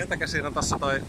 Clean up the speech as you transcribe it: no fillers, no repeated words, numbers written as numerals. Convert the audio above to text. Sen takia siinä on tossa toi